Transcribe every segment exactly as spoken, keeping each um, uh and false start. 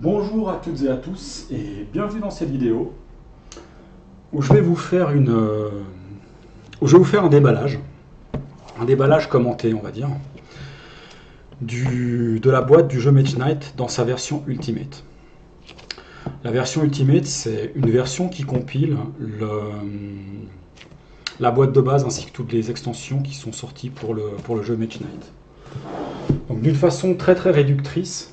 Bonjour à toutes et à tous et bienvenue dans cette vidéo où je vais vous faire une où je vais vous faire un déballage, un déballage commenté, on va dire, du de la boîte du jeu Mage Knight dans sa version Ultimate. La version Ultimate, c'est une version qui compile le, la boîte de base ainsi que toutes les extensions qui sont sorties pour le pour le jeu Mage Knight. Donc d'une façon très très réductrice,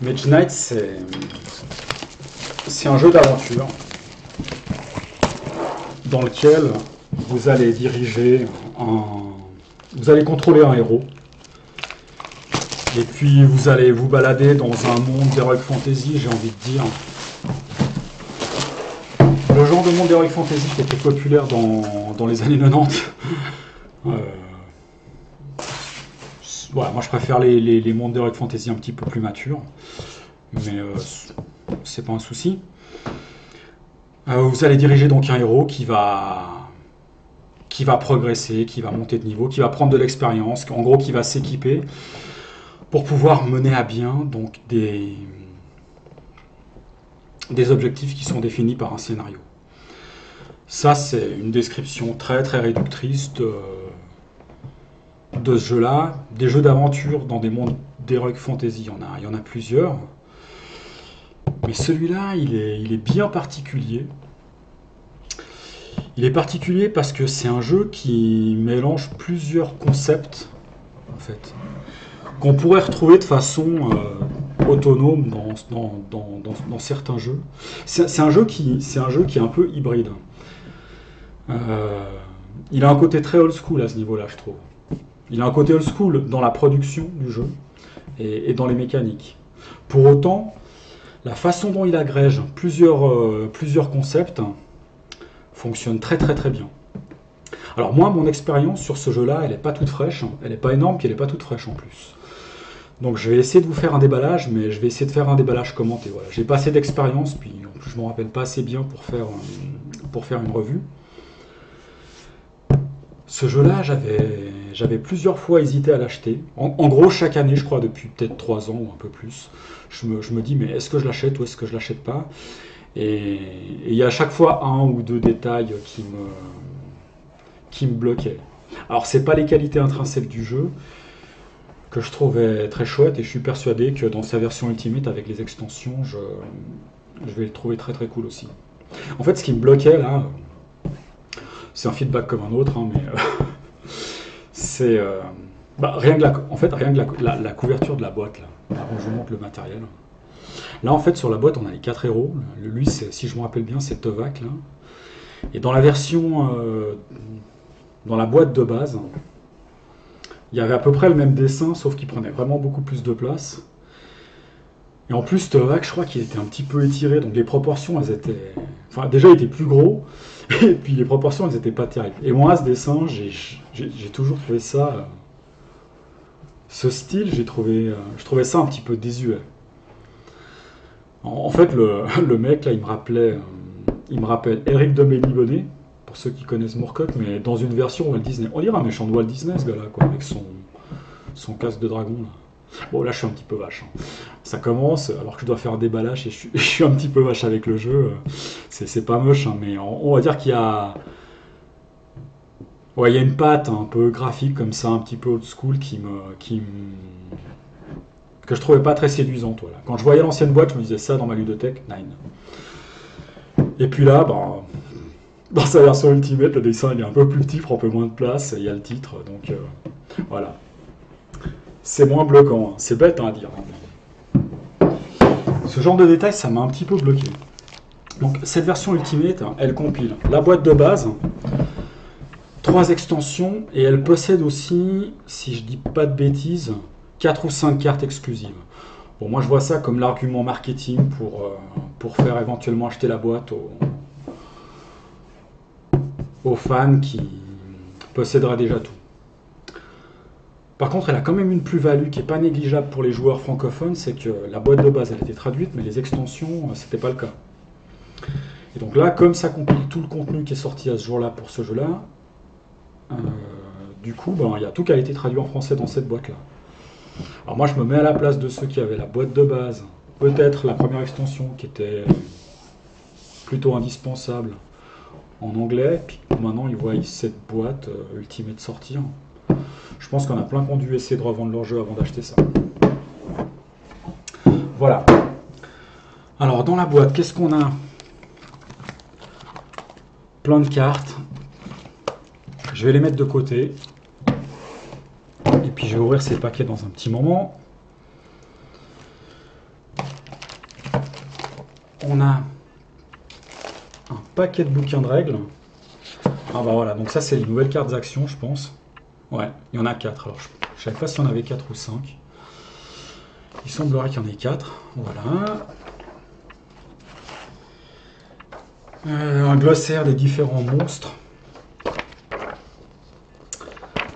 Mage Knight, c'est un jeu d'aventure dans lequel vous allez diriger un... Vous allez contrôler un héros. Et puis vous allez vous balader dans un monde d'Heroic Fantasy, j'ai envie de dire. Le genre de monde d'Heroic Fantasy qui était populaire dans, dans les années quatre-vingt-dix. euh... Voilà, moi je préfère les, les, les mondes d'Heroic Fantasy un petit peu plus matures, mais euh, c'est pas un souci. Euh, vous allez diriger donc un héros qui va, qui va progresser, qui va monter de niveau, qui va prendre de l'expérience, en gros qui va s'équiper pour pouvoir mener à bien donc des, des objectifs qui sont définis par un scénario. Ça c'est une description très très réductrice de... de ce jeu-là. Des jeux d'aventure dans des mondes d'Heroic Fantasy, il y en a, il y en a plusieurs. Mais celui-là, il est, il est bien particulier. Il est particulier parce que c'est un jeu qui mélange plusieurs concepts, en fait, qu'on pourrait retrouver de façon euh, autonome dans, dans, dans, dans, dans certains jeux. C'est un jeu qui, c'est un jeu qui est un peu hybride. Euh, il a un côté très old school à ce niveau-là, je trouve. Il a un côté old school dans la production du jeu et, et dans les mécaniques. Pour autant, la façon dont il agrège plusieurs, euh, plusieurs concepts fonctionne très très très bien. Alors moi, mon expérience sur ce jeu-là, elle n'est pas toute fraîche, elle n'est pas énorme, puis elle n'est pas toute fraîche en plus. Donc je vais essayer de vous faire un déballage, mais je vais essayer de faire un déballage commenté. Voilà. J'ai pas assez d'expérience, puis je ne m'en rappelle pas assez bien pour faire, pour faire une revue. Ce jeu-là, j'avais... J'avais plusieurs fois hésité à l'acheter. En, en gros, chaque année, je crois, depuis peut-être trois ans ou un peu plus, je me, je me dis, mais est-ce que je l'achète ou est-ce que je ne l'achète pas? Et il y a à chaque fois un ou deux détails qui me, qui me bloquaient. Alors, ce n'est pas les qualités intrinsèques du jeu que je trouvais très chouette, et je suis persuadé que dans sa version Ultimate, avec les extensions, je, je vais le trouver très très cool aussi. En fait, ce qui me bloquait, là, c'est un feedback comme un autre, hein, mais... Euh... C'est euh, bah, rien que la, en fait rien que la, la, la couverture de la boîte, là. Là, je vous montre le matériel. Là, en fait, sur la boîte, on a les quatre héros. Lui, si je me rappelle bien, c'est Tovak, là. Et dans la version, euh, dans la boîte de base, il y avait à peu près le même dessin, sauf qu'il prenait vraiment beaucoup plus de place. Et en plus, Tovak, je crois qu'il était un petit peu étiré, donc les proportions, elles étaient... Enfin, déjà, il était plus gros, et puis les proportions, elles n'étaient pas terribles. Et moi, ce dessin, j'ai toujours trouvé ça... Euh... Ce style, j'ai trouvé... Euh... Je trouvais ça un petit peu désuet. En, en fait, le, le mec, là, il me rappelait... Euh... Il me rappelle Eric de Mélibonnet, pour ceux qui connaissent Moorcock, mais dans une version Walt Disney. On dirait un méchant de Walt Disney, ce gars-là, quoi, avec son, son casque de dragon, là. Bon, là, je suis un petit peu vache. Ça commence, alors que je dois faire un déballage et je suis, je suis un petit peu vache avec le jeu. C'est pas moche, hein, mais on, on va dire qu'il y a... Ouais, il y a une patte un peu graphique, comme ça, un petit peu old school, qui me, qui me... que je trouvais pas très séduisante. Voilà. Quand je voyais l'ancienne boîte, je me disais ça dans ma ludothèque, neuf. Et puis là, ben, dans sa version Ultimate, le dessin il est un peu plus petit, prend un peu moins de place, il y a le titre, donc euh, voilà. C'est moins bloquant, hein. C'est bête hein, à dire. Ce genre de détails, ça m'a un petit peu bloqué. Donc cette version Ultimate, elle compile la boîte de base, trois extensions, et elle possède aussi, si je dis pas de bêtises, quatre ou cinq cartes exclusives. Bon, moi je vois ça comme l'argument marketing pour, euh, pour faire éventuellement acheter la boîte aux, aux fans qui posséderaient déjà tout. Par contre, elle a quand même une plus-value qui n'est pas négligeable pour les joueurs francophones, c'est que la boîte de base, elle était traduite, mais les extensions, c'était pas le cas. Et donc là, comme ça compile tout le contenu qui est sorti à ce jour-là pour ce jeu-là, euh, du coup, ben, y a tout qui a été traduit en français dans cette boîte-là. Alors moi je me mets à la place de ceux qui avaient la boîte de base, peut-être la première extension qui était plutôt indispensable en anglais, puis maintenant ils voient cette boîte euh, Ultimate sortir. Je pense qu'on a plein qui ont dû essayer de revendre leur jeu avant d'acheter ça. Voilà. Alors dans la boîte, qu'est-ce qu'on a? Plein de cartes. Je vais les mettre de côté. Et puis je vais ouvrir ces paquets dans un petit moment. On a un paquet de bouquins de règles. Ah bah voilà, donc ça c'est les nouvelles cartes d'action, je pense. Ouais, il y en a quatre. Alors je ne savais pas s'il y en avait quatre ou cinq. Il semblerait qu'il y en ait quatre. Voilà. Euh, un glossaire des différents monstres.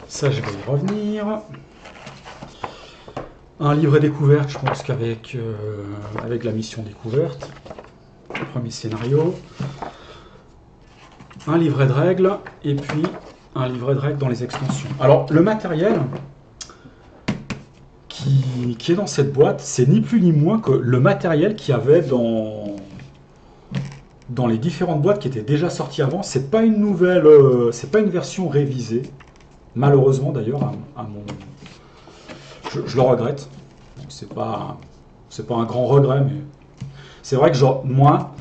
Ça, je vais y revenir. Un livret découverte, je pense qu'avec euh, avec la mission découverte. Premier scénario. Un livret de règles. Et puis un livret de règles dans les extensions. Alors, le matériel qui, qui est dans cette boîte, c'est ni plus ni moins que le matériel qu'il y avait dans, dans les différentes boîtes qui étaient déjà sorties avant. C'est pas une nouvelle, euh, c'est pas une version révisée. Malheureusement, d'ailleurs, à, à mon... je, je le regrette. C'est pas, c'est pas un grand regret, mais c'est vrai que genre, moi,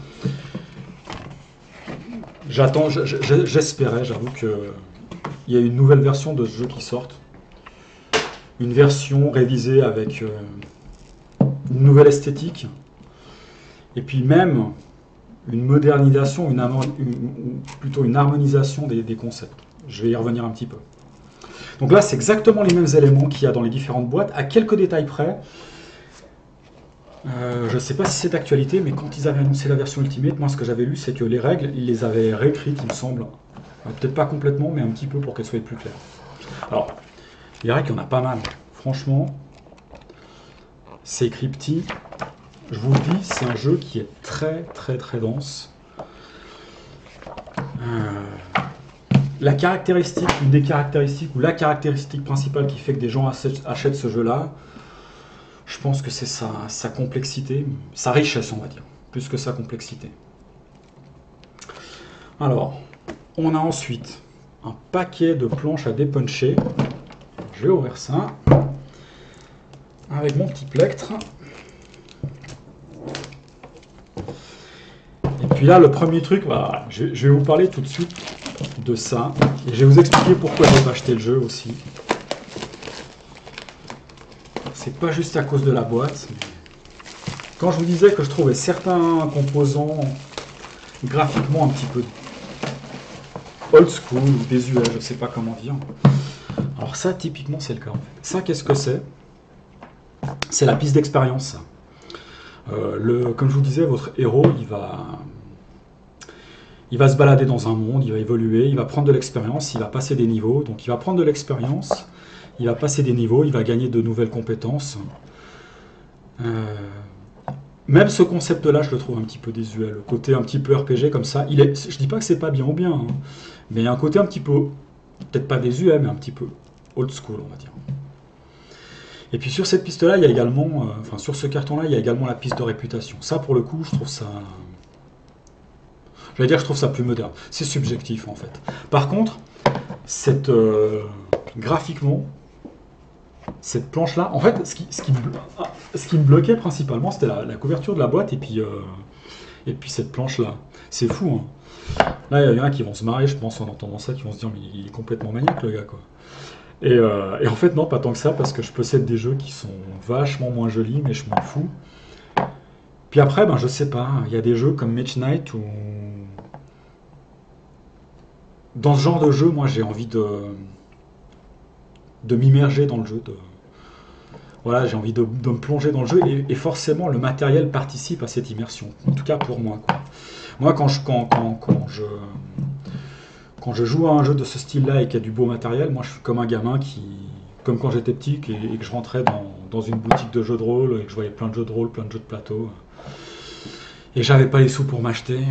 j'attends, j'espérais, j'avoue que il y a une nouvelle version de ce jeu qui sorte. Une version révisée avec une nouvelle esthétique. Et puis même une modernisation, une, une, plutôt une harmonisation des, des concepts. Je vais y revenir un petit peu. Donc là, c'est exactement les mêmes éléments qu'il y a dans les différentes boîtes, à quelques détails près. Euh, je ne sais pas si c'est d'actualité, mais quand ils avaient annoncé la version Ultimate, moi ce que j'avais lu, c'est que les règles, ils les avaient réécrites, il me semble. Peut-être pas complètement, mais un petit peu pour qu'elles soient plus claires. Alors, les règles, il y en a pas mal. Franchement, c'est écrit petit. Je vous le dis, c'est un jeu qui est très très très dense. Euh... La caractéristique, une des caractéristiques, ou la caractéristique principale qui fait que des gens achètent ce jeu-là, je pense que c'est sa, sa complexité, sa richesse, on va dire, plus que sa complexité. Alors, on a ensuite un paquet de planches à dépuncher. Je vais ouvrir ça avec mon petit plectre. Et puis là, le premier truc, bah, je, je vais vous parler tout de suite de ça, et je vais vous expliquer pourquoi j'ai pas acheté le jeu aussi. C'est pas juste à cause de la boîte. Quand je vous disais que je trouvais certains composants graphiquement un petit peu old school ou désuets, je sais pas comment dire. Alors ça, typiquement, c'est le cas. En fait. Ça, qu'est-ce que c'est? C'est la piste d'expérience. Euh, le, comme je vous disais, votre héros, il va... Il va se balader dans un monde, il va évoluer, il va prendre de l'expérience, il va passer des niveaux. Donc il va prendre de l'expérience, il va passer des niveaux, il va gagner de nouvelles compétences. Euh, même ce concept-là, je le trouve un petit peu désuet. Le côté un petit peu R P G comme ça, il est, je ne dis pas que c'est pas bien ou bien, hein, mais il y a un côté un petit peu, peut-être pas désuet, mais un petit peu old school, on va dire. Et puis sur cette piste-là, il y a également, euh, enfin sur ce carton-là, il y a également la piste de réputation. Ça, pour le coup, je trouve ça... J'allais dire que je trouve ça plus moderne. C'est subjectif, en fait. Par contre, cette, euh, graphiquement, cette planche-là, en fait, ce qui, ce qui, me, ce qui me bloquait principalement, c'était la, la couverture de la boîte et puis, euh, et puis cette planche-là. C'est fou, hein. Là, il y en a qui vont se marrer, je pense, en entendant ça, qui vont se dire, mais il est complètement maniaque, le gars, quoi. Et, euh, et en fait, non, pas tant que ça, parce que je possède des jeux qui sont vachement moins jolis, mais je m'en fous. Puis après, ben, je sais pas, il y a des jeux comme Mage Knight où... Dans ce genre de jeu, moi, j'ai envie de, de m'immerger dans le jeu. De... Voilà, j'ai envie de, de me plonger dans le jeu. Et, et forcément, le matériel participe à cette immersion. En tout cas, pour moi, quoi. Moi, quand je, quand, quand, quand je, quand je joue à un jeu de ce style-là et qu'il y a du beau matériel, moi, je suis comme un gamin qui... Comme quand j'étais petit et, et que je rentrais dans, dans une boutique de jeux de rôle et que je voyais plein de jeux de rôle, plein de jeux de plateau. Et j'avais pas les sous pour m'acheter...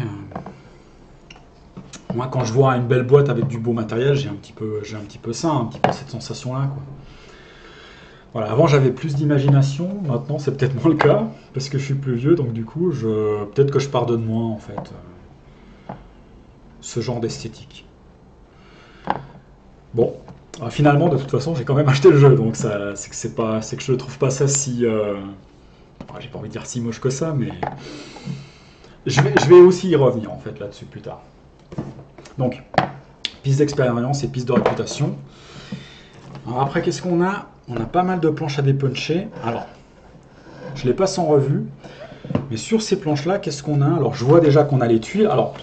Moi, quand je vois une belle boîte avec du beau matériel, j'ai un petit peu, j'ai un petit peu ça, un petit peu cette sensation-là, quoi. Voilà, avant j'avais plus d'imagination, maintenant c'est peut-être moins le cas, parce que je suis plus vieux, donc du coup, je... peut-être que je pardonne moins, en fait, euh... ce genre d'esthétique. Bon, alors, finalement, de toute façon, j'ai quand même acheté le jeu, donc c'est que, pas... que je ne trouve pas ça si... Euh... Bon, j'ai pas envie de dire si moche que ça, mais... Je vais, je vais aussi y revenir, en fait, là-dessus, plus tard. Donc, piste d'expérience et piste de réputation. Alors après, qu'est-ce qu'on a ? On a pas mal de planches à dépuncher. Alors, je les passe en revue. Mais sur ces planches-là, qu'est-ce qu'on a? Alors, je vois déjà qu'on a les tuiles. Alors,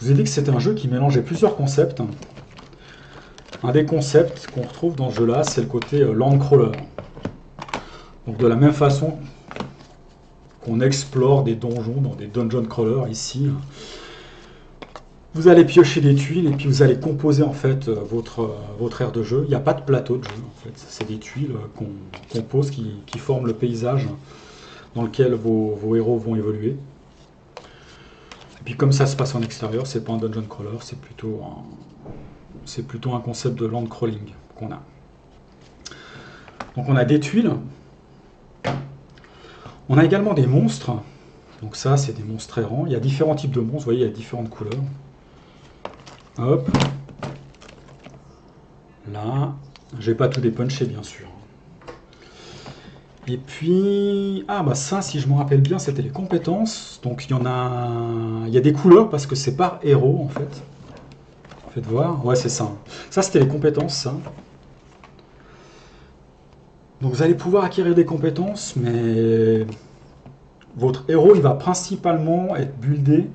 je vous ai dit que c'était un jeu qui mélangeait plusieurs concepts. Un des concepts qu'on retrouve dans ce jeu-là, c'est le côté landcrawler. Donc, de la même façon qu'on explore des donjons dans des dungeon crawlers ici, vous allez piocher des tuiles et puis vous allez composer en fait votre, votre aire de jeu. Il n'y a pas de plateau de jeu en fait. C'est des tuiles qu'on compose qui, qui forment le paysage dans lequel vos, vos héros vont évoluer. Et puis comme ça se passe en extérieur, c'est pas un dungeon crawler, c'est plutôt, c'est plutôt un concept de land crawling qu'on a. Donc on a des tuiles. On a également des monstres. Donc ça c'est des monstres errants. Il y a différents types de monstres, vous voyez, il y a différentes couleurs. Hop, là, j'ai pas tout dépunché bien sûr. Et puis, ah bah ça, si je me rappelle bien, c'était les compétences. Donc il y en a, il y a des couleurs parce que c'est par héros en fait. Faites voir, ouais c'est ça. Ça c'était les compétences, ça. Donc vous allez pouvoir acquérir des compétences, mais votre héros il va principalement être buildé.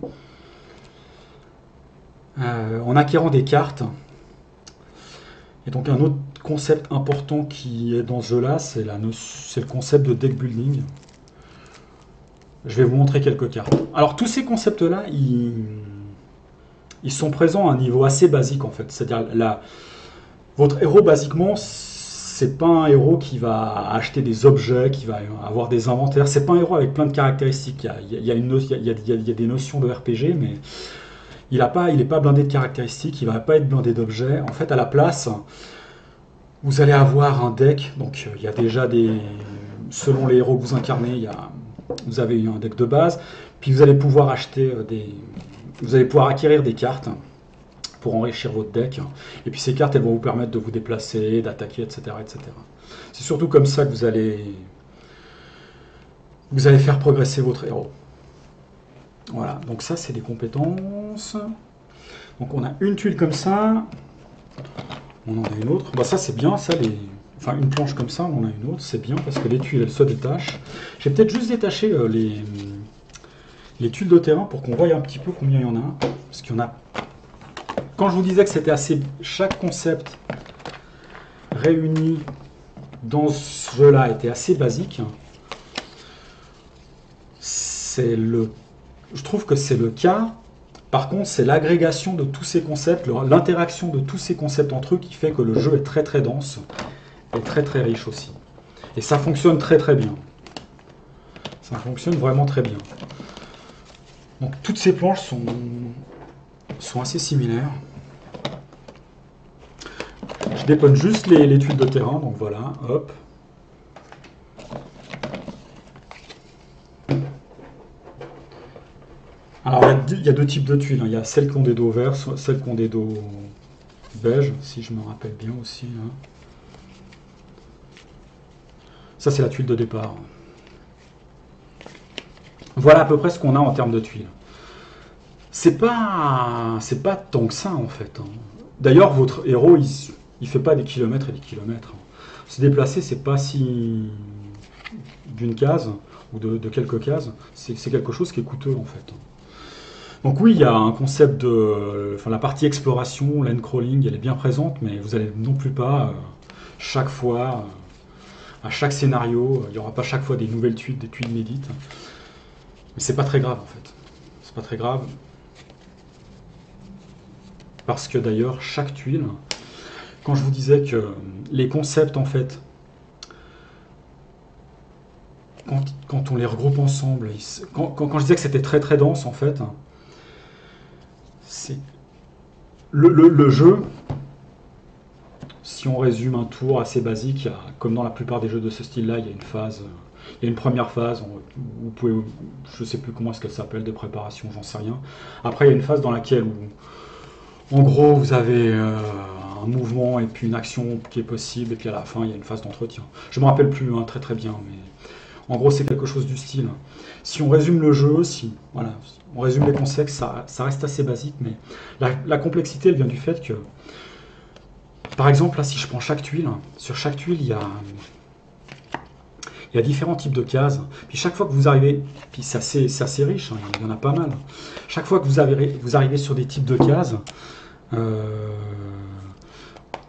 Euh, en acquérant des cartes. Et donc un autre concept important qui est dans ce jeu là, c'est le concept de deck building. Je vais vous montrer quelques cartes. Alors tous ces concepts là, ils, ils sont présents à un niveau assez basique en fait. C'est-à-dire là, votre héros basiquement, c'est pas un héros qui va acheter des objets, qui va avoir des inventaires. C'est pas un héros avec plein de caractéristiques. Il y a, il y a, une, il y a, il y a des notions de R P G, mais... Il n'est pas, pas blindé de caractéristiques, il ne va pas être blindé d'objets. En fait, à la place, vous allez avoir un deck. Donc, il y a déjà des... Selon les héros que vous incarnez, il y a, vous avez eu un deck de base. Puis, vous allez pouvoir acheter des... Vous allez pouvoir acquérir des cartes pour enrichir votre deck. Et puis, ces cartes, elles vont vous permettre de vous déplacer, d'attaquer, et cetera, et cetera. C'est surtout comme ça que vous allez... Vous allez faire progresser votre héros. Voilà, donc ça c'est des compétences. Donc on a une tuile comme ça, on en a une autre. Bah ça c'est bien, ça les... enfin une planche comme ça, on en a une autre, c'est bien parce que les tuiles elles se détachent. J'ai peut-être juste détaché euh, les... les tuiles de terrain pour qu'on voie un petit peu combien il y en a. Parce qu'il y en a. Quand je vous disais que c'était assez. Chaque concept réuni dans ce jeu-là était assez basique. C'est le. Je trouve que c'est le cas. Par contre, c'est l'agrégation de tous ces concepts, l'interaction de tous ces concepts entre eux qui fait que le jeu est très très dense et très très riche aussi. Et ça fonctionne très très bien. Ça fonctionne vraiment très bien. Donc toutes ces planches sont, sont assez similaires. Je déponne juste les, les tuiles de terrain, donc voilà, hop. Alors, il y a deux types de tuiles. Il y a celles qui ont des dos verts, celles qui ont des dos beiges, si je me rappelle bien aussi. Ça, c'est la tuile de départ. Voilà à peu près ce qu'on a en termes de tuiles. C'est pas, c'est pas tant que ça, en fait. D'ailleurs, votre héros, il, il fait pas des kilomètres et des kilomètres. Se déplacer, c'est pas si... d'une case ou de, de quelques cases. C'est quelque chose qui est coûteux, en fait. Donc oui, il y a un concept de... Enfin, la partie exploration, land crawling, elle est bien présente, mais vous n'allez non plus pas, euh, chaque fois, euh, à chaque scénario, il n'y aura pas chaque fois des nouvelles tuiles, des tuiles inédites. Mais c'est pas très grave, en fait. C'est pas très grave. Parce que d'ailleurs, chaque tuile... Quand je vous disais que les concepts, en fait... Quand, quand on les regroupe ensemble... Ils, quand, quand, quand je disais que c'était très très dense, en fait... Le, le, le jeu, si on résume un tour assez basique, il y a, comme dans la plupart des jeux de ce style-là, il y a une phase, il y a une première phase, on, vous pouvez, je ne sais plus comment est-ce qu'elle s'appelle, de préparation, j'en sais rien. Après, il y a une phase dans laquelle, où, en gros, vous avez euh, un mouvement et puis une action qui est possible, et puis à la fin, il y a une phase d'entretien. Je ne me rappelle plus hein, très très bien, mais... En gros, c'est quelque chose du style. Si on résume le jeu, si voilà, on résume les concepts, ça, ça reste assez basique, mais la, la complexité, elle vient du fait que, par exemple, là, si je prends chaque tuile, sur chaque tuile, il y a, il y a différents types de cases. Puis chaque fois que vous arrivez, puis c'est assez, c'est assez riche, hein, il y en a pas mal. Chaque fois que vous arrivez, vous arrivez sur des types de cases, euh,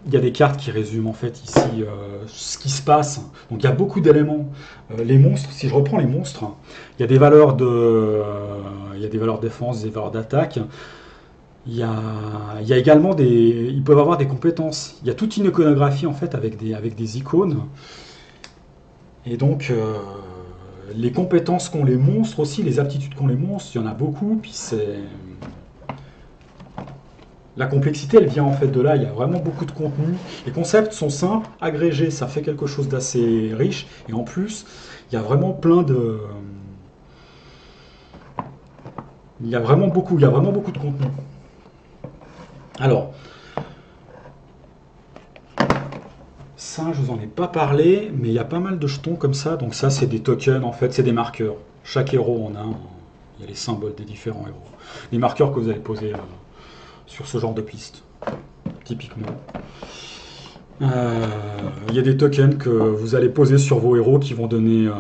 il y a des cartes qui résument en fait ici euh, ce qui se passe. Donc il y a beaucoup d'éléments. Euh, les monstres, si je reprends les monstres, il y a des valeurs de, euh, il y a des valeurs de défense, des valeurs d'attaque. Il y a, il y a également des, ils peuvent avoir des compétences. Il y a toute une iconographie en fait avec des, avec des icônes. Et donc euh, les compétences qu'ont les monstres aussi, les aptitudes qu'ont les monstres, il y en a beaucoup. Puis c'est la complexité, elle vient en fait de là, il y a vraiment beaucoup de contenu. Les concepts sont simples, agrégés, ça fait quelque chose d'assez riche. Et en plus, il y a vraiment plein de... Il y a vraiment beaucoup, il y a vraiment beaucoup de contenu. Alors, ça, je vous en ai pas parlé, mais il y a pas mal de jetons comme ça. Donc ça, c'est des tokens, en fait, c'est des marqueurs. Chaque héros en a un. Il y a les symboles des différents héros. Les marqueurs que vous avez posés... Euh, sur ce genre de piste, typiquement. Euh, il y a des tokens que vous allez poser sur vos héros qui vont donner, euh,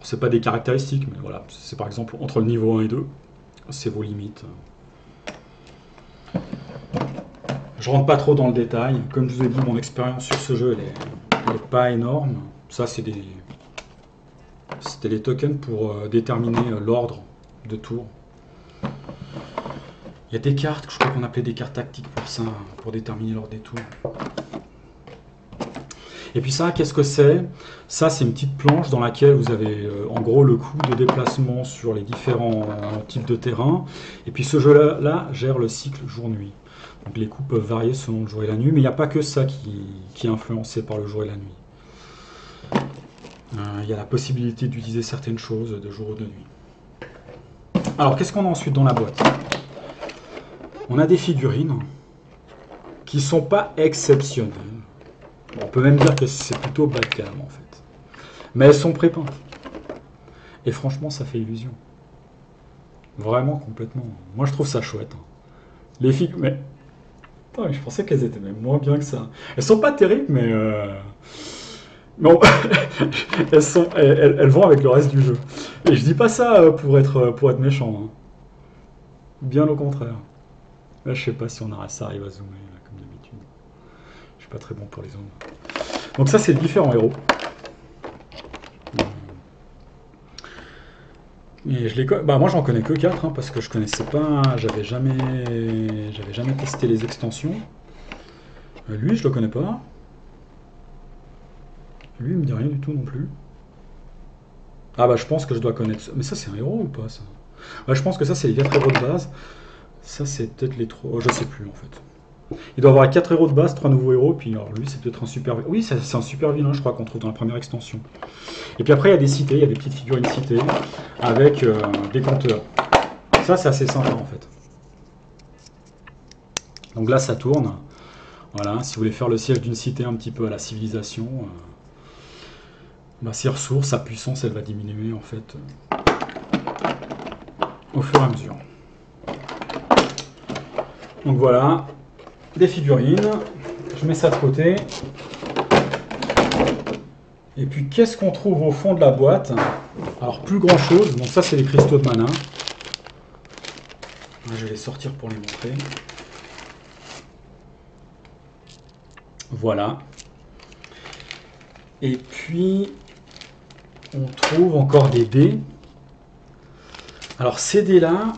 c'est pas des caractéristiques, mais voilà, c'est par exemple entre le niveau un et deux, c'est vos limites. Je rentre pas trop dans le détail, comme je vous ai dit, mon expérience sur ce jeu, elle n'est pas énorme. Ça, c'est des... C'était les tokens pour euh, déterminer euh, l'ordre de tour. Il y a des cartes, je crois qu'on appelait des cartes tactiques pour ça, pour déterminer l'ordre des tours. Et puis ça, qu'est-ce que c'est? Ça, c'est une petite planche dans laquelle vous avez euh, en gros le coût de déplacement sur les différents euh, types de terrain. Et puis ce jeu-là là, gère le cycle jour-nuit. Donc les coûts peuvent varier selon le jour et la nuit, mais il n'y a pas que ça qui, qui est influencé par le jour et la nuit. Euh, il y a la possibilité d'utiliser certaines choses de jour ou de nuit. Alors, qu'est-ce qu'on a ensuite dans la boîte? On a des figurines qui ne sont pas exceptionnelles. On peut même dire que c'est plutôt bas de gamme en fait. Mais elles sont prépeintes. Et franchement, ça fait illusion. Vraiment, complètement. Moi, je trouve ça chouette. Les figurines... Mais... Attends, mais je pensais qu'elles étaient même moins bien que ça. Elles sont pas terribles, mais... Euh... Non, elles, sont... elles, elles vont avec le reste du jeu. Et je dis pas ça pour être, pour être méchant. Hein. Bien au contraire. Là, je sais pas si on a, ça arrive à zoomer, là, comme d'habitude. Je suis pas très bon pour les zooms. Donc ça, c'est différents héros. Et je les, bah, moi, j'en connais que quatre, hein, parce que je connaissais pas, j'avais jamais, j'avais jamais testé les extensions. Euh, lui, je le connais pas. Lui, il me dit rien du tout non plus. Ah bah, je pense que je dois connaître... Mais ça, c'est un héros ou pas, ça? Ouais, je pense que ça, c'est les quatre héros de base. Ça, c'est peut-être les trois... Oh, je sais plus, en fait. Il doit avoir quatre héros de base, trois nouveaux héros, puis alors lui, c'est peut-être un super... Oui, c'est un super vilain, je crois, qu'on trouve dans la première extension. Et puis après, il y a des cités, il y a des petites figurines citées, avec euh, des compteurs. Ça, c'est assez sympa, en fait. Donc là, ça tourne. Voilà, si vous voulez faire le siège d'une cité un petit peu à la civilisation, euh, bah, ses ressources, sa puissance, elle va diminuer, en fait, euh, au fur et à mesure. Donc voilà, des figurines, je mets ça de côté. Et puis qu'est-ce qu'on trouve au fond de la boîte? Alors plus grand chose, donc ça c'est les cristaux de mana. Je vais les sortir pour les montrer. Voilà. Et puis on trouve encore des dés. Alors ces dés là...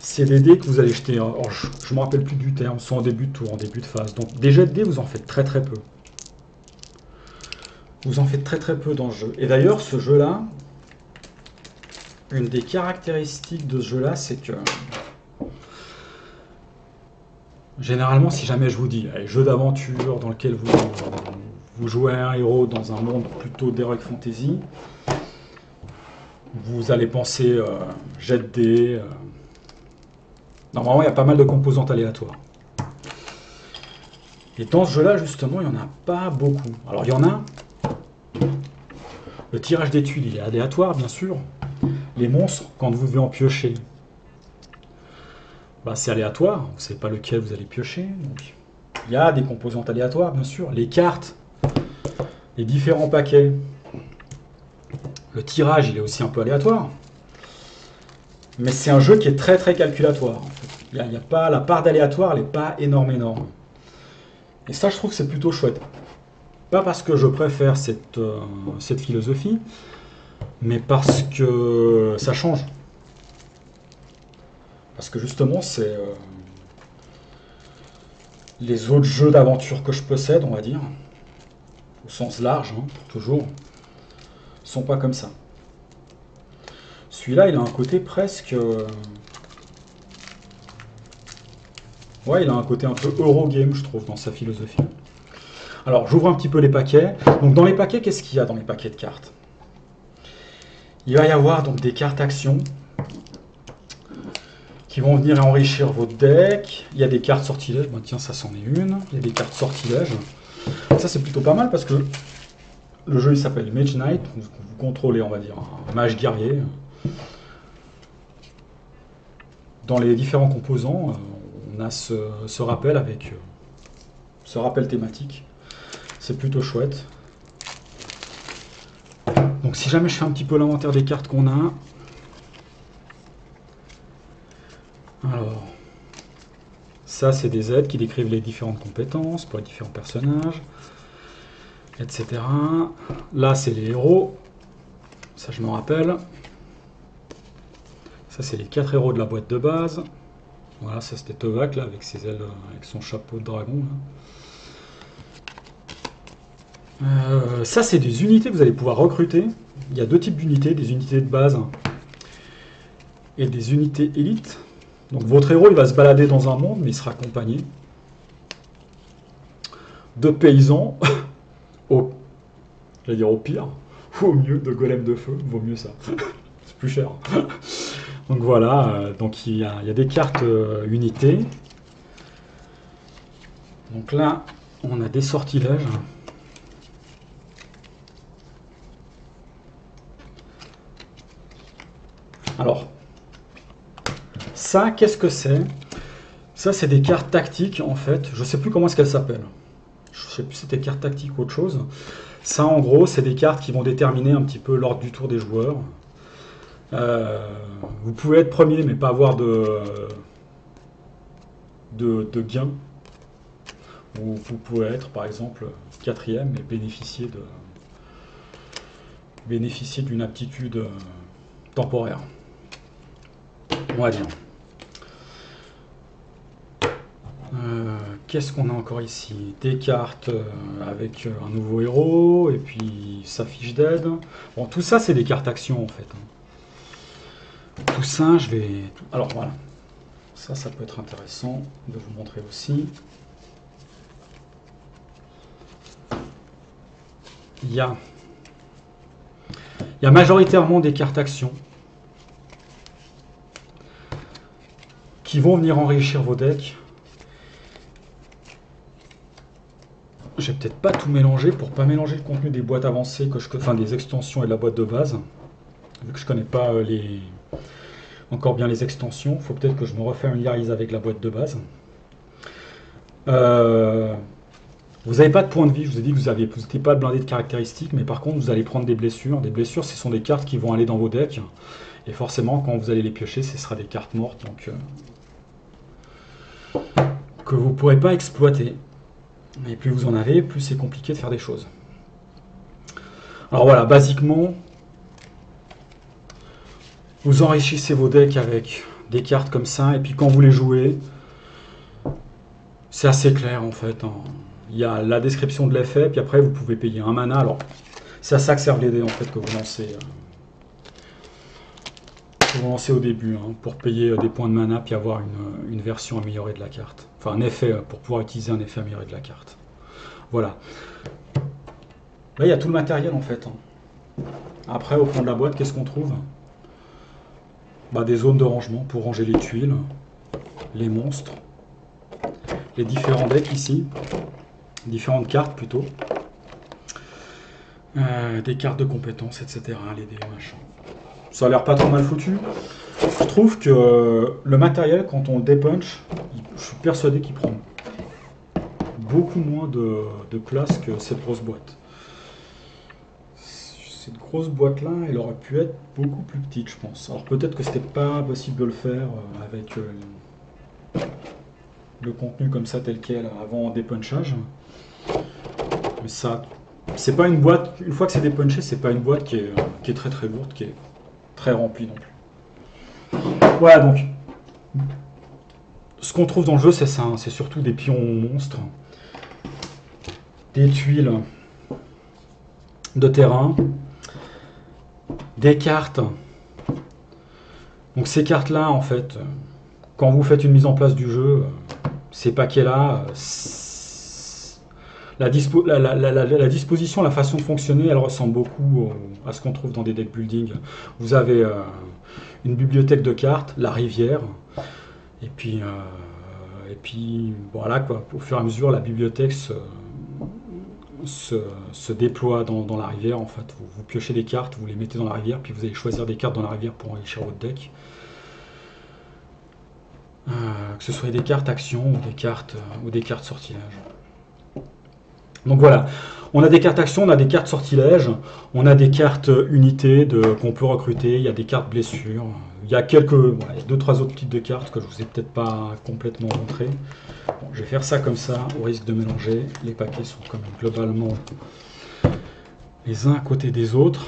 C'est des dés que vous allez jeter, alors je ne me rappelle plus du terme, soit en début de tour, en début de phase. Donc des jets de dés, vous en faites très très peu. Vous en faites très très peu dans le jeu. Et d'ailleurs, ce jeu-là, une des caractéristiques de ce jeu-là, c'est que Généralement, si jamais je vous dis allez, jeu d'aventure dans lequel vous, vous jouez un héros dans un monde plutôt d'Heroic Fantasy, vous allez penser euh, jet de dés. Euh... Normalement, il y a pas mal de composantes aléatoires. Et dans ce jeu-là, justement, il n'y en a pas beaucoup. Alors, il y en a. Le tirage des tuiles, il est aléatoire, bien sûr. Les monstres, quand vous devez en piocher, bah, c'est aléatoire. Vous ne savez pas lequel vous allez piocher. Donc, il y a des composantes aléatoires, bien sûr. Les cartes, les différents paquets. Le tirage, il est aussi un peu aléatoire. Mais c'est un jeu qui est très, très calculatoire. Il y a, il y a pas, la part d'aléatoire, elle n'est pas énorme, énorme. Et ça, je trouve que c'est plutôt chouette. Pas parce que je préfère cette, euh, cette philosophie, mais parce que ça change. Parce que justement, c'est euh, les autres jeux d'aventure que je possède, on va dire, au sens large, hein, toujours, sont pas comme ça. Celui-là, il a un côté presque... Euh, ouais, il a un côté un peu Eurogame, je trouve, dans sa philosophie. Alors, j'ouvre un petit peu les paquets. Donc, dans les paquets, qu'est-ce qu'il y a dans les paquets de cartes? Il va y avoir donc des cartes actions qui vont venir enrichir votre deck. Il y a des cartes sortilèges. Bon, tiens, ça, c'en est une. Il y a des cartes sortilèges. Ça, c'est plutôt pas mal parce que le jeu, il s'appelle Mage Knight. Vous contrôlez, on va dire, un mage guerrier. Dans les différents composants, on a ce, ce rappel avec... Ce rappel thématique, c'est plutôt chouette. Donc si jamais je fais un petit peu l'inventaire des cartes qu'on a. Alors, ça c'est des aides qui décrivent les différentes compétences pour les différents personnages, et cetera. Là c'est les héros, ça je m'en rappelle. Ça c'est les quatre héros de la boîte de base. Voilà, ça c'était Tovak là, avec ses ailes, avec son chapeau de dragon. Là. Euh, ça c'est des unités que vous allez pouvoir recruter. Il y a deux types d'unités, des unités de base et des unités élites. Donc votre héros il va se balader dans un monde mais il sera accompagné de paysans au, j'allais dire au pire ou au mieux de golems de feu, vaut mieux ça, c'est plus cher. Donc voilà, euh, donc il y, a, il y a des cartes euh, unités. Donc là on a des sortilèges. Alors, ça, qu'est-ce que c'est? Ça, c'est des cartes tactiques, en fait. Je ne sais plus comment est-ce qu'elles s'appellent. Je ne sais plus si c'était cartes tactiques ou autre chose. Ça, en gros, c'est des cartes qui vont déterminer un petit peu l'ordre du tour des joueurs. Euh, vous pouvez être premier, mais pas avoir de, de, de gain. Ou vous pouvez être, par exemple, quatrième et bénéficier de bénéficier d'une aptitude temporaire. On va dire. Euh, Qu'est-ce qu'on a encore ici? Des cartes avec un nouveau héros, et puis sa fiche d'aide. Bon, tout ça, c'est des cartes actions, en fait. Tout ça, je vais... Alors, voilà. Ça, ça peut être intéressant de vous montrer aussi. Il y a... Il y a majoritairement des cartes actions qui vont venir enrichir vos decks. J'ai peut-être pas tout mélangé pour pas mélanger le contenu des boîtes avancées, que je, enfin des extensions et de la boîte de base. Vu que je connais pas les, encore bien les extensions, il faut peut-être que je me refamiliarise avec la boîte de base. Euh, vous n'avez pas de point de vie, je vous ai dit que vous n'étiez pas blindé de caractéristiques, mais par contre vous allez prendre des blessures. Des blessures, ce sont des cartes qui vont aller dans vos decks. Et forcément, quand vous allez les piocher, ce sera des cartes mortes donc, euh, que vous ne pourrez pas exploiter. Et plus vous en avez, plus c'est compliqué de faire des choses. Alors voilà, basiquement, vous enrichissez vos decks avec des cartes comme ça. Et puis quand vous les jouez, c'est assez clair en fait. Hein. Il y a la description de l'effet, puis après vous pouvez payer un mana. Alors, c'est à ça que servent les dés en fait que vous lancez. Euh, Vous lancez au début hein, pour payer des points de mana puis avoir une, une version améliorée de la carte. Enfin, Enfin, un effet, pour pouvoir utiliser un effet amélioré de la carte. Voilà. Là, il y a tout le matériel, en fait. Après, au fond de la boîte, qu'est-ce qu'on trouve? Bah, des zones de rangement pour ranger les tuiles, les monstres, les différents decks ici, différentes cartes plutôt, euh, des cartes de compétences, et cetera. Les dés, machin. Ça a l'air pas trop mal foutu. Je trouve que euh, le matériel, quand on le dépunch, je suis persuadé qu'il prend beaucoup moins de, de place que cette grosse boîte. Cette grosse boîte là, elle aurait pu être beaucoup plus petite, je pense. Alors peut-être que c'était pas possible de le faire avec euh, le contenu comme ça tel quel avant dépunchage. Mais ça, c'est pas une boîte, une fois que c'est dépunché, c'est pas une boîte qui est, qui est très très lourde, qui est très remplie non plus. Voilà, donc ce qu'on trouve dans le jeu, c'est ça, hein, c'est surtout des pions monstres, des tuiles de terrain, des cartes. Donc ces cartes là, en fait, quand vous faites une mise en place du jeu, ces paquets là, la, dispo, la, la, la, la disposition, la façon de fonctionner, elle ressemble beaucoup à ce qu'on trouve dans des deck building. Vous avez euh, une bibliothèque de cartes, la rivière, et puis euh, et puis voilà quoi. Au fur et à mesure, la bibliothèque se Se, se déploie dans, dans la rivière. En fait, vous, vous piochez des cartes, vous les mettez dans la rivière, puis vous allez choisir des cartes dans la rivière pour enrichir votre deck, euh, que ce soit des cartes actions ou des cartes ou des cartes sortilèges. Donc voilà, on a des cartes actions, on a des cartes sortilèges, on a des cartes unités de qu'on peut recruter, il y a des cartes blessures, il y a quelques voilà, il y a deux trois autres types de cartes que je vous ai peut-être pas complètement montré. Bon, je vais faire ça comme ça, au risque de mélanger. Les paquets sont quand même globalement les uns à côté des autres.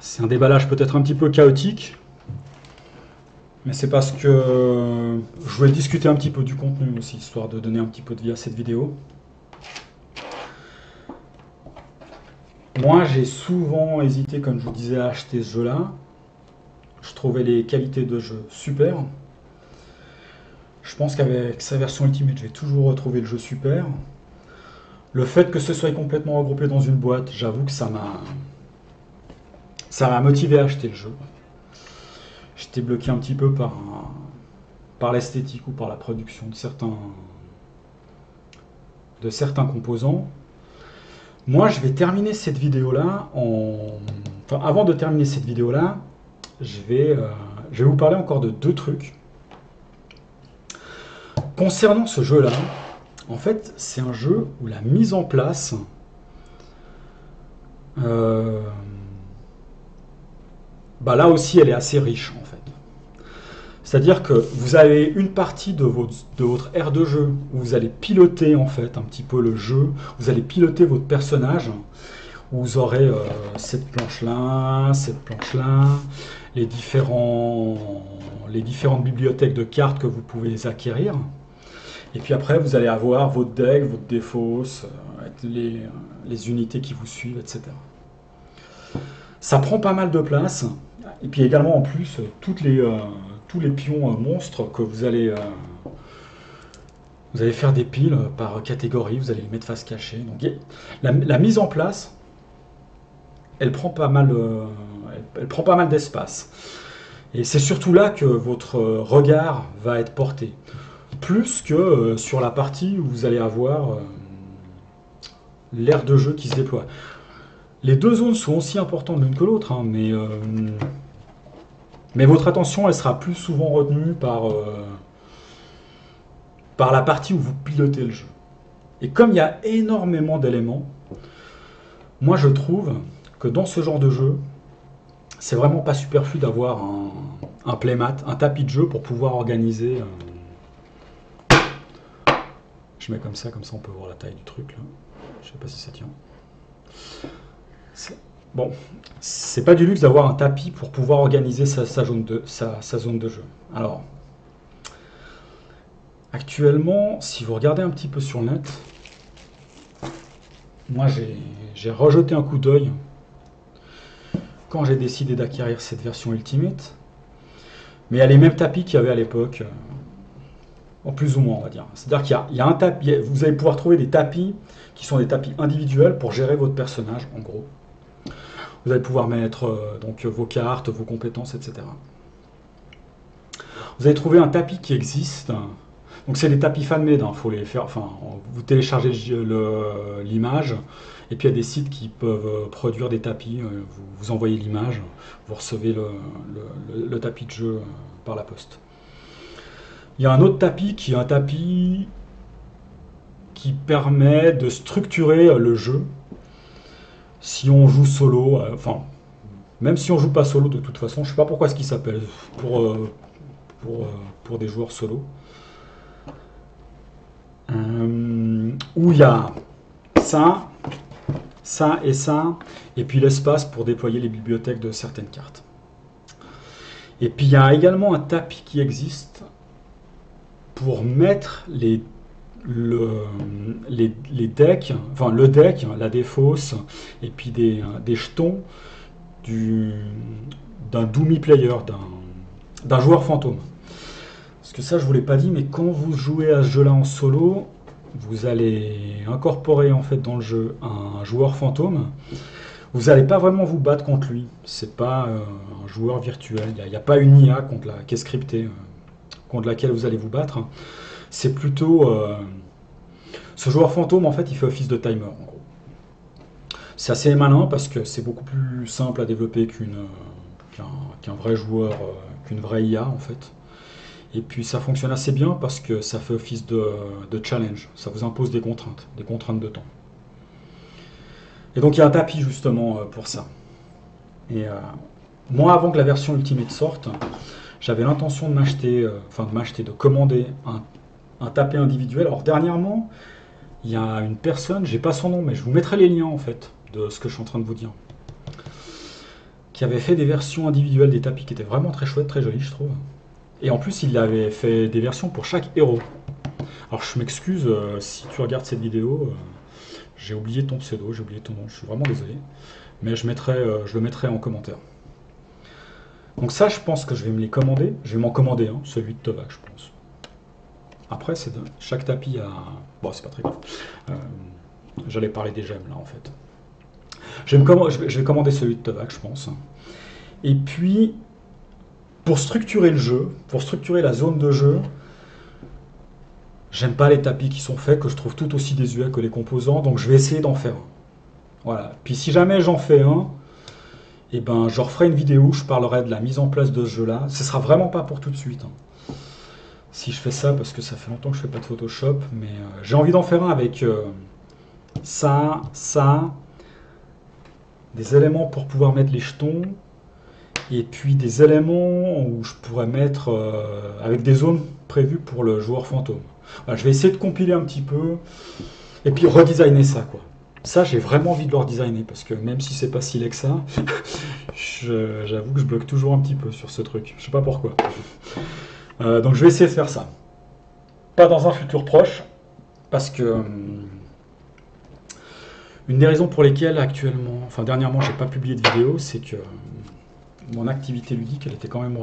C'est un déballage peut-être un petit peu chaotique, mais c'est parce que je voulais discuter un petit peu du contenu aussi, histoire de donner un petit peu de vie à cette vidéo. Moi, j'ai souvent hésité, comme je vous disais, à acheter ce jeu-là. Je trouvais les qualités de jeu super. Je pense qu'avec sa version Ultimate, je vais toujours retrouver le jeu super. Le fait que ce soit complètement regroupé dans une boîte, j'avoue que ça m'a ça m'a motivé à acheter le jeu. J'étais bloqué un petit peu par, par l'esthétique ou par la production de certains, de certains composants. Moi, je vais terminer cette vidéo-là en... Enfin, avant de terminer cette vidéo-là, Je vais, euh, je vais vous parler encore de deux trucs. Concernant ce jeu-là, en fait, c'est un jeu où la mise en place, euh, bah là aussi, elle est assez riche, en fait. C'est-à-dire que vous avez une partie de votre, de votre aire de jeu, où vous allez piloter, en fait, un petit peu le jeu, vous allez piloter votre personnage, où vous aurez euh, cette planche-là, cette planche-là, les, différents, les différentes bibliothèques de cartes que vous pouvez acquérir. Et puis après, vous allez avoir votre deck, votre défausse, les, les unités qui vous suivent, et cetera. Ça prend pas mal de place. Et puis également, en plus, toutes les, euh, tous les pions euh, monstres que vous allez... Euh, vous allez faire des piles par catégorie, vous allez les mettre face cachée. Donc, la, la mise en place... Elle prend pas mal, euh, elle, elle prend pas mal d'espace. Et c'est surtout là que votre regard va être porté. Plus que euh, sur la partie où vous allez avoir euh, l'aire de jeu qui se déploie. Les deux zones sont aussi importantes l'une que l'autre, hein, mais, euh, mais votre attention, elle sera plus souvent retenue par, euh, par la partie où vous pilotez le jeu. Et comme il y a énormément d'éléments, moi je trouve... que dans ce genre de jeu, c'est vraiment pas superflu d'avoir un, un playmat, un tapis de jeu pour pouvoir organiser... Euh... Je mets comme ça, comme ça on peut voir la taille du truc. Là. Je sais pas si ça tient. Bon, c'est pas du luxe d'avoir un tapis pour pouvoir organiser sa, sa, zone de, sa, sa zone de jeu. Alors, actuellement, si vous regardez un petit peu sur le net, moi j'ai rejeté un coup d'œil quand j'ai décidé d'acquérir cette version Ultimate, mais il y a les mêmes tapis qu'il y avait à l'époque, en plus ou moins, on va dire. C'est-à-dire qu'il y, y a un tapis, vous allez pouvoir trouver des tapis qui sont des tapis individuels pour gérer votre personnage, en gros. Vous allez pouvoir mettre euh, donc, vos cartes, vos compétences, et cetera. Vous allez trouver un tapis qui existe. Donc c'est des tapis fan-made, hein, faut les faire. Enfin, vous téléchargez l'image, et puis il y a des sites qui peuvent produire des tapis. Vous, vous envoyez l'image, vous recevez le, le, le, le tapis de jeu par la poste. Il y a un autre tapis qui est un tapis qui permet de structurer le jeu. Si on joue solo, euh, enfin, même si on joue pas solo de toute façon, je sais pas pourquoi ce qui s'appelle pour, euh, pour, euh, pour des joueurs solo. Euh, où il y a ça, ça et ça, et puis l'espace pour déployer les bibliothèques de certaines cartes. Et puis il y a également un tapis qui existe pour mettre les Le, les, les decks, enfin le deck, la défausse, et puis des, des jetons du, d'un dummy player, d'un joueur fantôme. Parce que ça, je ne vous l'ai pas dit, mais quand vous jouez à ce jeu-là en solo, vous allez incorporer en fait dans le jeu un joueur fantôme. Vous n'allez pas vraiment vous battre contre lui. C'est pas euh, un joueur virtuel. Il n'y a, a pas une I A contre la, qui est scriptée, euh, contre laquelle vous allez vous battre. C'est plutôt... Euh, ce joueur fantôme, en fait, il fait office de timer, en gros. C'est assez malin parce que c'est beaucoup plus simple à développer qu'une euh, qu'un qu'un vrai joueur, euh, qu'une vraie I A, en fait. Et puis, ça fonctionne assez bien parce que ça fait office de, de challenge. Ça vous impose des contraintes, des contraintes de temps. Et donc, il y a un tapis, justement, pour ça. Et euh, moi, avant que la version Ultimate sorte, j'avais l'intention de m'acheter, euh, enfin, de m'acheter, de commander un un tapis individuel. Alors dernièrement, il y a une personne, j'ai pas son nom, mais je vous mettrai les liens en fait de ce que je suis en train de vous dire, qui avait fait des versions individuelles des tapis qui étaient vraiment très chouettes, très jolies je trouve. Et en plus il avait fait des versions pour chaque héros. Alors je m'excuse euh, si tu regardes cette vidéo, euh, j'ai oublié ton pseudo, j'ai oublié ton nom, je suis vraiment désolé, mais je, mettrai, euh, je le mettrai en commentaire. Donc ça je pense que je vais me les commander, je vais m'en commander, hein, celui de Tovak je pense. Après, c'est de... chaque tapis a... Bon, c'est pas très grave. Euh, J'allais parler des gemmes, là, en fait. Je vais, me comm... je vais commander celui de Tovak, je pense. Et puis, pour structurer le jeu, pour structurer la zone de jeu, j'aime pas les tapis qui sont faits, que je trouve tout aussi désuets que les composants, donc je vais essayer d'en faire un. Voilà. Puis si jamais j'en fais un, eh ben, je referai une vidéo où je parlerai de la mise en place de ce jeu-là. Ce sera vraiment pas pour tout de suite, hein. Si je fais ça, parce que ça fait longtemps que je fais pas de Photoshop, mais euh, j'ai envie d'en faire un avec euh, ça, ça, des éléments pour pouvoir mettre les jetons, et puis des éléments où je pourrais mettre, euh, avec des zones prévues pour le joueur fantôme. Voilà, je vais essayer de compiler un petit peu, et puis redesigner ça, quoi. Ça, j'ai vraiment envie de le redesigner, parce que même si c'est pas si laid que ça, j'avoue que je bloque toujours un petit peu sur ce truc, je sais pas pourquoi. Euh, donc je vais essayer de faire ça, pas dans un futur proche, parce que euh, une des raisons pour lesquelles actuellement, enfin dernièrement j'ai pas publié de vidéo, c'est que euh, mon activité ludique elle était quand même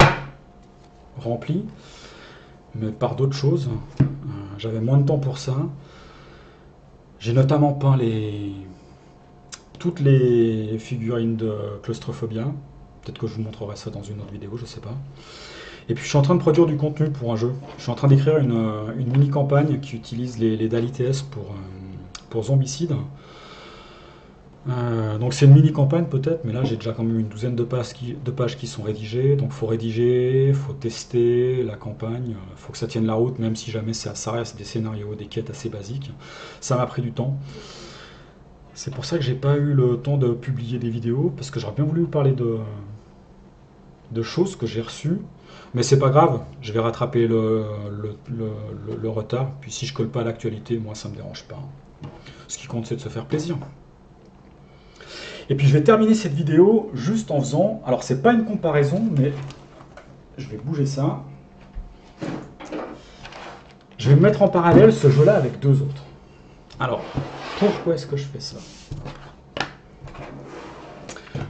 remplie, mais par d'autres choses, euh, j'avais moins de temps pour ça. J'ai notamment peint les toutes les figurines de Claustrophobia, peut-être que je vous montrerai ça dans une autre vidéo, je sais pas. Et puis je suis en train de produire du contenu pour un jeu. Je suis en train d'écrire une, une mini-campagne qui utilise les, les D A L I T S pour, pour Zombicide. Euh, donc c'est une mini-campagne peut-être, mais là j'ai déjà quand même une douzaine de pages qui, de pages qui sont rédigées. Donc il faut rédiger, il faut tester la campagne, il faut que ça tienne la route, même si jamais ça, ça reste des scénarios, des quêtes assez basiques. Ça m'a pris du temps. C'est pour ça que j'ai pas eu le temps de publier des vidéos, parce que j'aurais bien voulu vous parler de, de choses que j'ai reçues. Mais c'est pas grave, je vais rattraper le, le, le, le retard. Puis si je colle pas à l'actualité, moi ça me dérange pas. Ce qui compte c'est de se faire plaisir. Et puis je vais terminer cette vidéo juste en faisant... Alors c'est pas une comparaison, mais je vais bouger ça. Je vais mettre en parallèle ce jeu-là avec deux autres. Alors, pourquoi est-ce que je fais ça?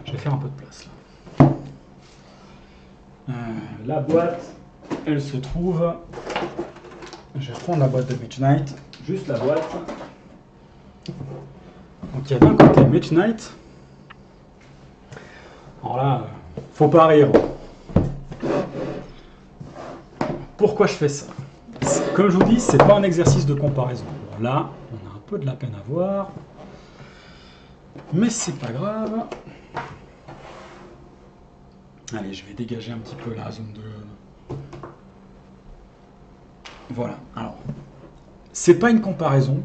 Je vais faire un peu de place là. Euh, la boîte, elle se trouve... Je vais reprendre la boîte de Mage Knight. Juste la boîte. Donc il y a d'un côté Mage Knight. Alors là, faut pas rire. Pourquoi je fais ça? Comme je vous dis, c'est pas un exercice de comparaison. Alors là, on a un peu de la peine à voir. Mais c'est pas grave. Allez, je vais dégager un petit peu la zone de... Voilà, alors, c'est pas une comparaison.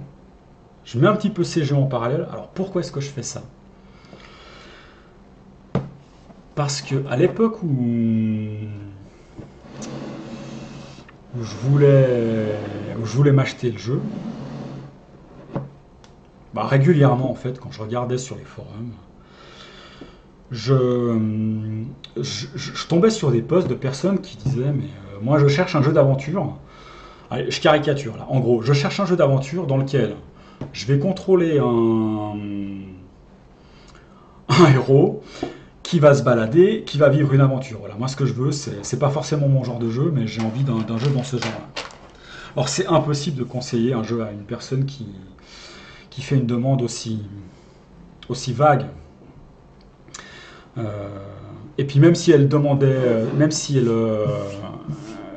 Je mets un petit peu ces jeux en parallèle. Alors, pourquoi est-ce que je fais ça? Parce que à l'époque où... où je voulais, où je voulais m'acheter le jeu, bah, régulièrement, en fait, quand je regardais sur les forums, Je, je, je tombais sur des posts de personnes qui disaient « mais euh, moi je cherche un jeu d'aventure ». Je caricature là, en gros, je cherche un jeu d'aventure dans lequel je vais contrôler un, un héros qui va se balader, qui va vivre une aventure. Voilà. Moi ce que je veux, c'est pas forcément mon genre de jeu, mais j'ai envie d'un jeu dans ce genre-là. Alors c'est impossible de conseiller un jeu à une personne qui, qui fait une demande aussi, aussi vague. Euh, et puis même si elle demandait, euh, même si elle, euh,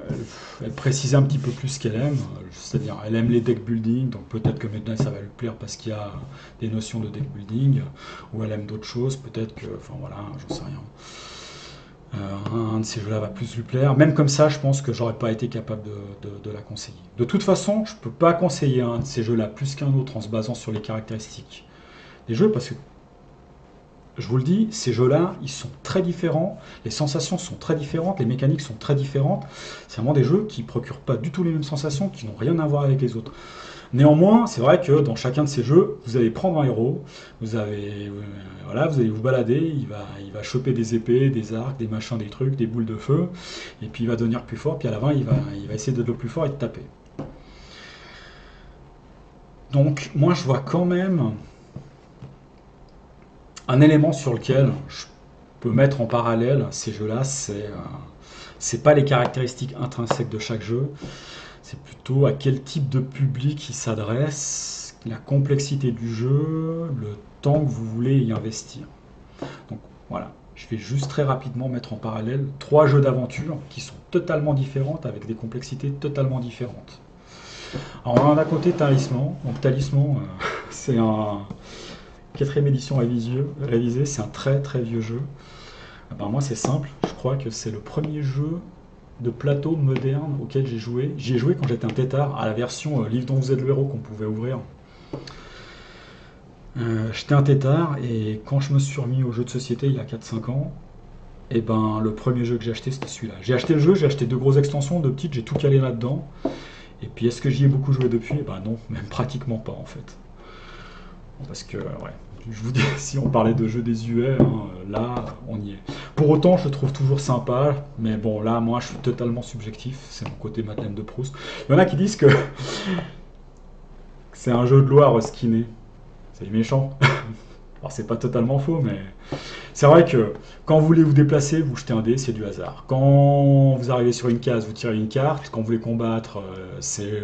elle, elle précisait un petit peu plus ce qu'elle aime, euh, c'est-à-dire elle aime les deck building, donc peut-être que maintenant ça va lui plaire parce qu'il y a des notions de deck building, ou elle aime d'autres choses, peut-être que, enfin voilà, j'en sais rien. Euh, un de ces jeux-là va plus lui plaire. Même comme ça, je pense que j'aurais pas été capable de, de, de la conseiller. De toute façon, je peux pas conseiller un de ces jeux-là plus qu'un autre en se basant sur les caractéristiques des jeux, parce que je vous le dis, ces jeux-là, ils sont très différents, les sensations sont très différentes, les mécaniques sont très différentes. C'est vraiment des jeux qui ne procurent pas du tout les mêmes sensations, qui n'ont rien à voir avec les autres. Néanmoins, c'est vrai que dans chacun de ces jeux, vous allez prendre un héros, vous, avez, euh, voilà, vous allez vous balader, il va, il va choper des épées, des arcs, des machins, des trucs, des boules de feu, et puis il va devenir plus fort, puis à la fin, il va, il va essayer d'être le plus fort et de taper. Donc, moi, je vois quand même... un élément sur lequel je peux mettre en parallèle ces jeux-là, c'est euh, pas les caractéristiques intrinsèques de chaque jeu, c'est plutôt à quel type de public il s'adresse, la complexité du jeu, le temps que vous voulez y investir. Donc voilà, je vais juste très rapidement mettre en parallèle trois jeux d'aventure qui sont totalement différentes, avec des complexités totalement différentes. Alors d'un côté, Talisman. Donc Talisman, euh, c'est un... quatrième édition révisée, c'est un très très vieux jeu. Ben, moi c'est simple, je crois que c'est le premier jeu de plateau moderne auquel j'ai joué. J'y ai joué quand j'étais un tétard, à la version euh, livre dont vous êtes le héros qu'on pouvait ouvrir. Euh, j'étais un tétard et quand je me suis remis au jeu de société il y a quatre cinq ans, et ben le premier jeu que j'ai acheté c'était celui-là. J'ai acheté le jeu, j'ai acheté deux grosses extensions, deux petites, j'ai tout calé là-dedans. Et puis est-ce que j'y ai beaucoup joué depuis? Ben non, même pratiquement pas en fait. Parce que, ouais, je vous dis, si on parlait de jeux désuets, hein, là, on y est. Pour autant, je le trouve toujours sympa, mais bon, là, moi, je suis totalement subjectif. C'est mon côté Madeleine de Proust. Il y en a qui disent que c'est un jeu de loi reskiné. C'est méchant. Alors, c'est pas totalement faux, mais c'est vrai que quand vous voulez vous déplacer, vous jetez un dé, c'est du hasard. Quand vous arrivez sur une case, vous tirez une carte. Quand vous voulez combattre,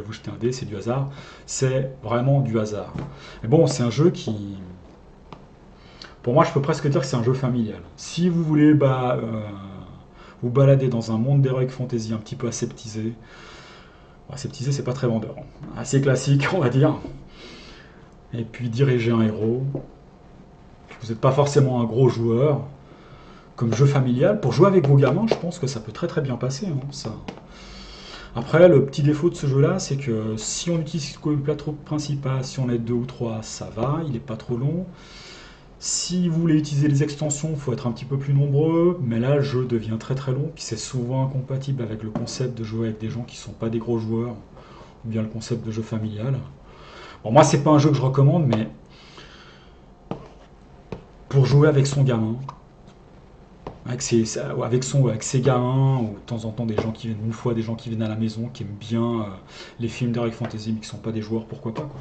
vous jetez un dé, c'est du hasard. C'est vraiment du hasard. Mais bon, c'est un jeu qui... Pour moi, je peux presque dire que c'est un jeu familial. Si vous voulez bah, euh, vous balader dans un monde d'Heroic Fantasy un petit peu aseptisé... Aseptisé, c'est pas très vendeur. Assez classique, on va dire. Et puis diriger un héros... Vous n'êtes pas forcément un gros joueur, comme jeu familial. Pour jouer avec vos gamins, je pense que ça peut très très bien passer. Hein, ça. Après, le petit défaut de ce jeu-là, c'est que si on utilise comme plateau principal, si on est deux ou trois, ça va, il n'est pas trop long. Si vous voulez utiliser les extensions, il faut être un petit peu plus nombreux, mais là, le jeu devient très très long, puis c'est souvent incompatible avec le concept de jouer avec des gens qui ne sont pas des gros joueurs, ou bien le concept de jeu familial. Bon, moi, c'est pas un jeu que je recommande, mais... pour jouer avec son gamin, avec ses, avec son, avec ses gamins, ou de temps en temps des gens qui viennent une fois, des gens qui viennent à la maison, qui aiment bien euh, les films d'Heroic Fantasy, mais qui ne sont pas des joueurs, pourquoi pas. Quoi.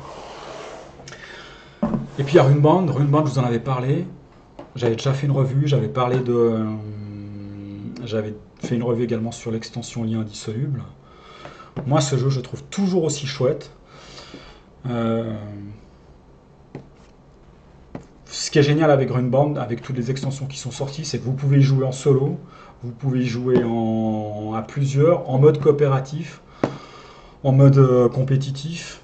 Et puis il y a Runebound, Runebound, je vous en avais parlé, j'avais déjà fait une revue, j'avais parlé de... Euh, J'avais fait une revue également sur l'extension Lien Indissoluble. Moi, ce jeu, je trouve toujours aussi chouette. Euh... Ce qui est génial avec Runebound, avec toutes les extensions qui sont sorties, c'est que vous pouvez jouer en solo, vous pouvez jouer en... à plusieurs, en mode coopératif, en mode euh, compétitif.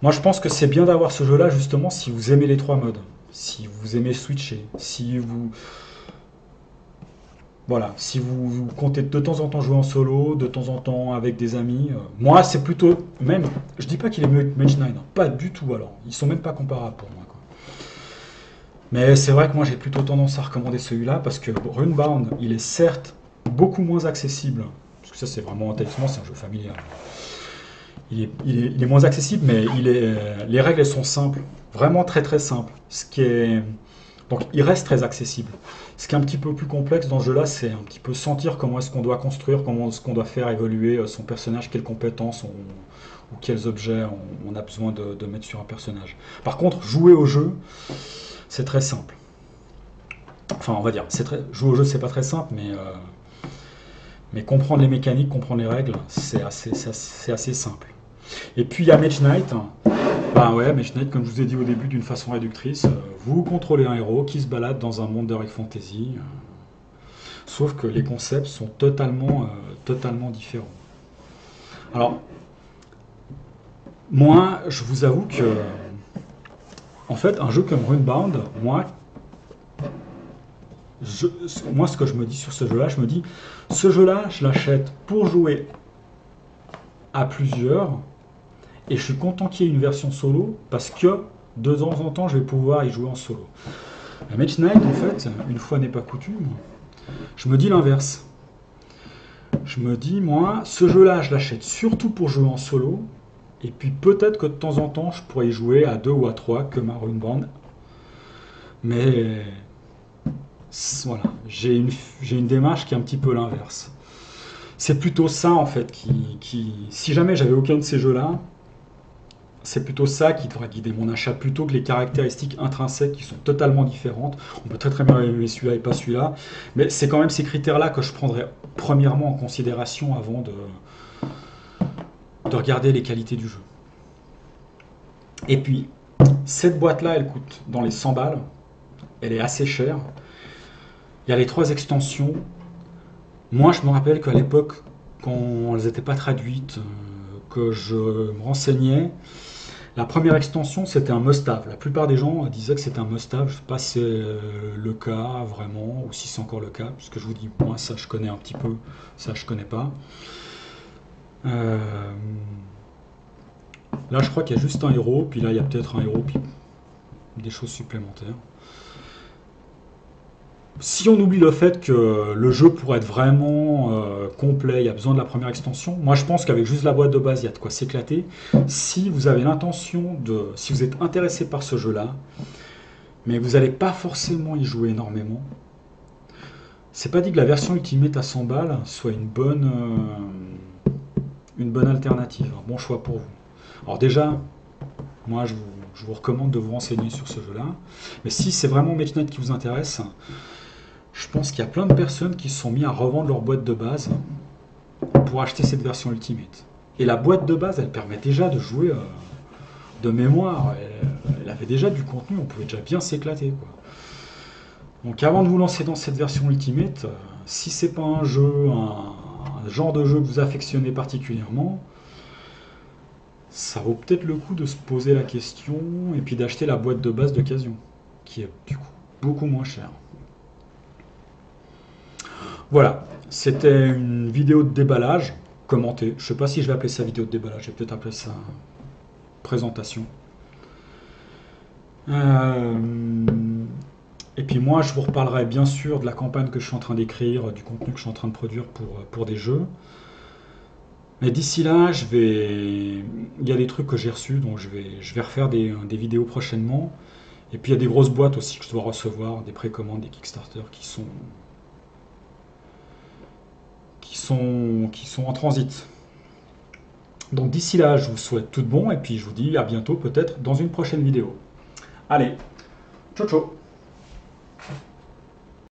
Moi, je pense que c'est bien d'avoir ce jeu-là, justement, si vous aimez les trois modes. Si vous aimez switcher, si vous... Voilà, si vous, vous comptez de temps en temps jouer en solo, de temps en temps avec des amis. Euh, moi, c'est plutôt... Même, je dis pas qu'il est mieux que Mage Knight, hein, pas du tout, alors. Ils sont même pas comparables pour moi, quoi. Mais c'est vrai que moi, j'ai plutôt tendance à recommander celui-là, parce que Runebound, il est certes beaucoup moins accessible. Parce que ça, c'est vraiment un talisman, c'est un jeu familial. Il est, il, est, il est moins accessible, mais il est, les règles sont simples. Vraiment très très simples. Ce qui est... Donc il reste très accessible. Ce qui est un petit peu plus complexe dans ce jeu-là, c'est un petit peu sentir comment est-ce qu'on doit construire, comment est-ce qu'on doit faire évoluer son personnage, quelles compétences on, ou quels objets on, on a besoin de, de mettre sur un personnage. Par contre, jouer au jeu, c'est très simple. Enfin, on va dire, c'est très, jouer au jeu, c'est pas très simple, mais... Euh, mais comprendre les mécaniques, comprendre les règles, c'est assez, c'est assez simple. Et puis il y a Mage Knight. Ben ouais, Mage Knight, comme je vous ai dit au début, d'une façon réductrice, vous contrôlez un héros qui se balade dans un monde d'Heroic Fantasy. Sauf que les concepts sont totalement, euh, totalement différents. Alors, moi, je vous avoue que, en fait, un jeu comme Runebound, moi, Je, moi, ce que je me dis sur ce jeu-là, je me dis, ce jeu-là, je l'achète pour jouer à plusieurs, et je suis content qu'il y ait une version solo, parce que de temps en temps, je vais pouvoir y jouer en solo. La Mage Knight, en fait, une fois n'est pas coutume, je me dis l'inverse. Je me dis, moi, ce jeu-là, je l'achète surtout pour jouer en solo, et puis peut-être que de temps en temps, je pourrais y jouer à deux ou à trois, que ma Runebound. Mais... Voilà, j'ai une, j'ai une démarche qui est un petit peu l'inverse. C'est plutôt ça, en fait, qui... qui si jamais j'avais aucun de ces jeux-là, c'est plutôt ça qui devrait guider mon achat, plutôt que les caractéristiques intrinsèques qui sont totalement différentes. On peut très très bien aimer celui-là et pas celui-là, mais c'est quand même ces critères-là que je prendrais premièrement en considération avant de, de regarder les qualités du jeu. Et puis, cette boîte-là, elle coûte dans les cent balles, elle est assez chère. Il y a les trois extensions. Moi, je me rappelle qu'à l'époque, quand elles n'étaient pas traduites, euh, que je me renseignais, la première extension, c'était un must-have. La plupart des gens disaient que c'était un must-have. Je ne sais pas si c'est le cas vraiment, ou si c'est encore le cas, parce que je vous dis, moi, ça, je connais un petit peu, ça, je ne connais pas. Euh... Là, je crois qu'il y a juste un héros, puis là, il y a peut-être un héros, puis des choses supplémentaires. Si on oublie le fait que le jeu, pour être vraiment euh, complet, il y a besoin de la première extension, moi je pense qu'avec juste la boîte de base, il y a de quoi s'éclater. Si vous avez l'intention de... Si vous êtes intéressé par ce jeu-là, mais vous n'allez pas forcément y jouer énormément, c'est pas dit que la version Ultimate à cent balles soit une bonne, euh, une bonne alternative, un bon choix pour vous. Alors déjà, moi je vous, je vous recommande de vous renseigner sur ce jeu-là. Mais si c'est vraiment Mage Knight qui vous intéresse... Je pense qu'il y a plein de personnes qui se sont mis à revendre leur boîte de base pour acheter cette version Ultimate. Et la boîte de base, elle permet déjà de jouer euh, de mémoire. Elle, elle avait déjà du contenu, on pouvait déjà bien s'éclater, quoi. Donc avant de vous lancer dans cette version Ultimate, euh, si c'est pas un jeu, un, un genre de jeu que vous affectionnez particulièrement, ça vaut peut-être le coup de se poser la question et puis d'acheter la boîte de base d'occasion, qui est du coup beaucoup moins chère. Voilà, c'était une vidéo de déballage, commentée. Je ne sais pas si je vais appeler ça vidéo de déballage, je vais peut-être appeler ça présentation. Euh... Et puis moi, je vous reparlerai bien sûr de la campagne que je suis en train d'écrire, du contenu que je suis en train de produire pour, pour des jeux. Mais d'ici là, je vais... il y a des trucs que j'ai reçus, donc je vais, je vais refaire des, des vidéos prochainement. Et puis il y a des grosses boîtes aussi que je dois recevoir, des précommandes, des Kickstarter qui sont... Qui sont, qui sont en transit. Donc d'ici là, je vous souhaite tout de bon et puis je vous dis à bientôt peut-être dans une prochaine vidéo. Allez, ciao ciao.